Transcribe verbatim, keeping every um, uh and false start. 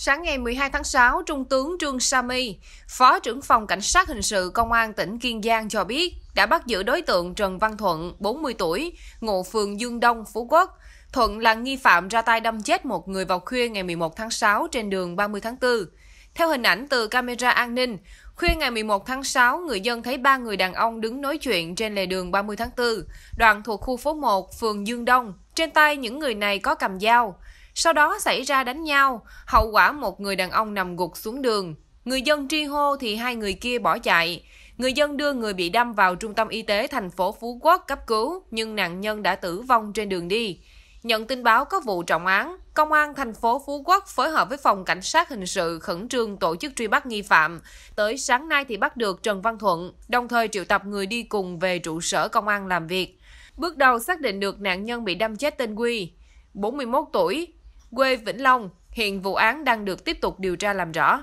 Sáng ngày mười hai tháng sáu, Trung tướng Trương Sa Mi, Phó trưởng phòng Cảnh sát Hình sự Công an tỉnh Kiên Giang cho biết đã bắt giữ đối tượng Trần Văn Thuận, bốn mươi tuổi, ngụ phường Dương Đông, Phú Quốc. Thuận là nghi phạm ra tay đâm chết một người vào khuya ngày mười một tháng sáu trên đường ba mươi tháng tư. Theo hình ảnh từ camera an ninh, khuya ngày mười một tháng sáu, người dân thấy ba người đàn ông đứng nói chuyện trên lề đường ba mươi tháng tư, đoạn thuộc khu phố một, phường Dương Đông. Trên tay những người này có cầm dao. Sau đó xảy ra đánh nhau, hậu quả một người đàn ông nằm gục xuống đường. Người dân tri hô thì hai người kia bỏ chạy. Người dân đưa người bị đâm vào trung tâm y tế thành phố Phú Quốc cấp cứu, nhưng nạn nhân đã tử vong trên đường đi. Nhận tin báo có vụ trọng án, Công an thành phố Phú Quốc phối hợp với phòng Cảnh sát Hình sự khẩn trương tổ chức truy bắt nghi phạm. Tới sáng nay thì bắt được Trần Văn Thuận, đồng thời triệu tập người đi cùng về trụ sở công an làm việc. Bước đầu xác định được nạn nhân bị đâm chết tên Quy, bốn mươi mốt tuổi, quê Vĩnh Long. Hiện vụ án đang được tiếp tục điều tra làm rõ.